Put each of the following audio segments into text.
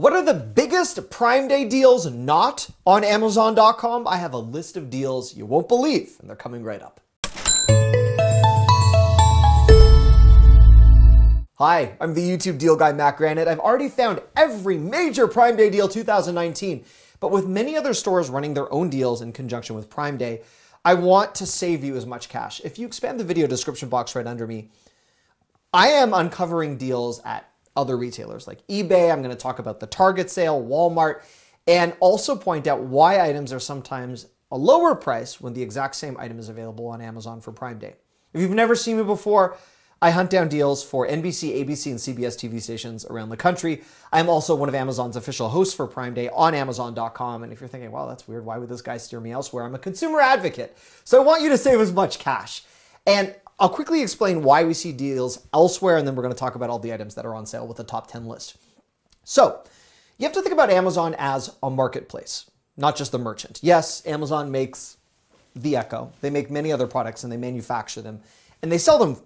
What are the biggest Prime Day deals not on Amazon.com? I have a list of deals you won't believe, and they're coming right up. Hi, I'm the YouTube deal guy, Matt Granite. I've already found every major Prime Day deal 2019, but with many other stores running their own deals in conjunction with Prime Day, I want to save you as much cash. If you expand the video description box right under me, I am uncovering deals at other retailers like eBay. I'm going to talk about the Target sale, Walmart, and also point out why items are sometimes a lower price when the exact same item is available on Amazon for Prime Day. If you've never seen me before, I hunt down deals for NBC, ABC, and CBS TV stations around the country. I'm also one of Amazon's official hosts for Prime Day on Amazon.com. And if you're thinking, wow, that's weird, why would this guy steer me elsewhere? I'm a consumer advocate. So I want you to save as much cash. And I'll quickly explain why we see deals elsewhere, and then we're going to talk about all the items that are on sale with the top 10 list. So you have to think about Amazon as a marketplace, not just the merchant. Yes, Amazon makes the Echo. They make many other products and they manufacture them and they sell them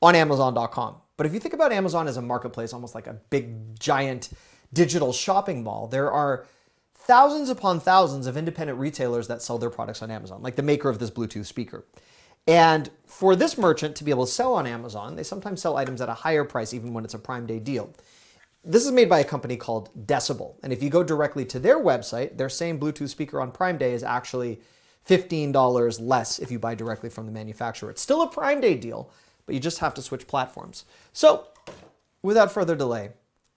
on Amazon.com. But if you think about Amazon as a marketplace, almost like a big giant digital shopping mall, there are thousands upon thousands of independent retailers that sell their products on Amazon, like the maker of this Bluetooth speaker. And for this merchant to be able to sell on Amazon, they sometimes sell items at a higher price even when it's a Prime Day deal. This is made by a company called Decibel. And if you go directly to their website, their same Bluetooth speaker on Prime Day is actually $15 less if you buy directly from the manufacturer. It's still a Prime Day deal, but you just have to switch platforms. So without further delay,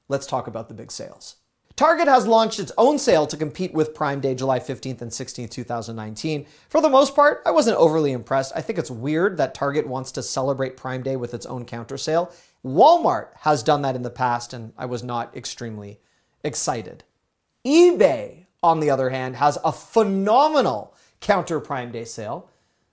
let's talk about the big sales. Target has launched its own sale to compete with Prime Day, July 15th and 16th, 2019. For the most part, I wasn't overly impressed. I think it's weird that Target wants to celebrate Prime Day with its own counter sale. Walmart has done that in the past, and I was not extremely excited. eBay, on the other hand, has a phenomenal counter Prime Day sale,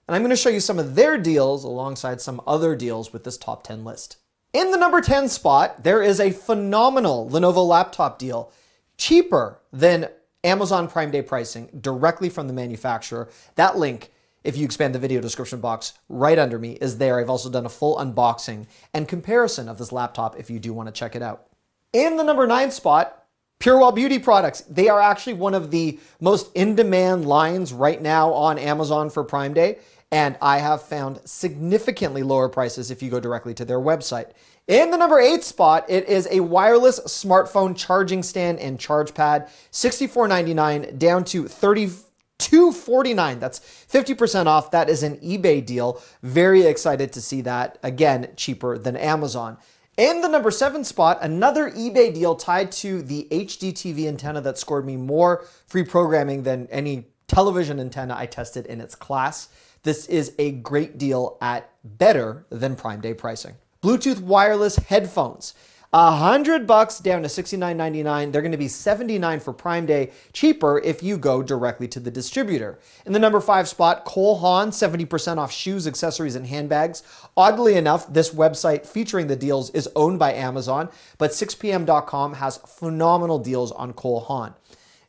and I'm going to show you some of their deals alongside some other deals with this top 10 list. In the number 10 spot, there is a phenomenal Lenovo laptop deal, cheaper than Amazon Prime Day pricing, directly from the manufacturer. That link, if you expand the video description box right under me, is there. I've also done a full unboxing and comparison of this laptop if you do want to check it out. In the number 9 spot, Purewell beauty products. They are actually one of the most in-demand lines right now on Amazon for Prime Day, and I have found significantly lower prices if you go directly to their website. In the number 8 spot, it is a wireless smartphone charging stand and charge pad, $64.99 down to $32.49. That's 50% off. That is an eBay deal. Very excited to see that. Again, cheaper than Amazon. In the number 7 spot, another eBay deal tied to the HDTV antenna that scored me more free programming than any television antenna I tested in its class. This is a great deal at better than Prime Day pricing. Bluetooth wireless headphones, $100 down to $69.99. They're going to be $79 for Prime Day, cheaper if you go directly to the distributor. In the number 5 spot, Cole Hahn, 70% off shoes, accessories, and handbags. Oddly enough, this website featuring the deals is owned by Amazon, but 6pm.com has phenomenal deals on Cole Hahn.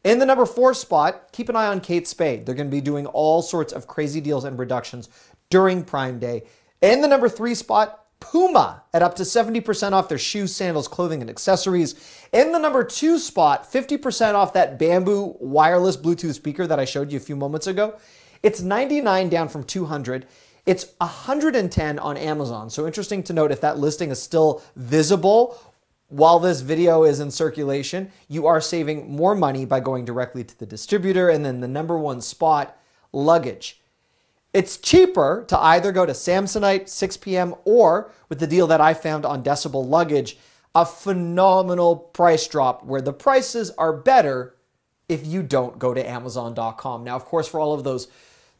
In the number 4 spot, keep an eye on Kate Spade. They're going to be doing all sorts of crazy deals and reductions during Prime Day. In the number 3 spot, Puma at up to 70% off their shoes, sandals, clothing, and accessories. In the number 2 spot, 50% off that bamboo wireless Bluetooth speaker that I showed you a few moments ago. It's $99 down from $200. It's $110 on Amazon. So interesting to note, if that listing is still visible while this video is in circulation, you are saving more money by going directly to the distributor. And then the number 1 spot, luggage. It's cheaper to either go to Samsonite, 6pm, or with the deal that I found on Decibel luggage, a phenomenal price drop where the prices are better if you don't go to Amazon.com. Now, of course, for all of those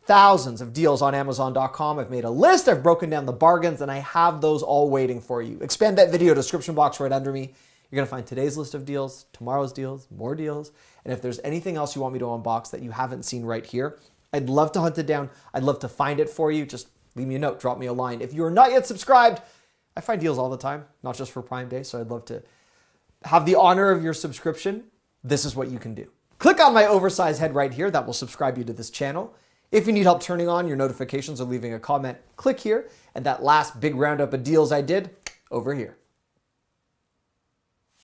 thousands of deals on Amazon.com, I've made a list, I've broken down the bargains, and I have those all waiting for you. Expand that video description box right under me. You're going to find today's list of deals, tomorrow's deals, more deals. And if there's anything else you want me to unbox that you haven't seen right here, I'd love to hunt it down. I'd love to find it for you. Just leave me a note, drop me a line. If you are not yet subscribed, I find deals all the time, not just for Prime Day, so I'd love to have the honor of your subscription. This is what you can do. Click on my oversized head right here. That will subscribe you to this channel. If you need help turning on your notifications or leaving a comment, click here. And that last big roundup of deals I did, over here.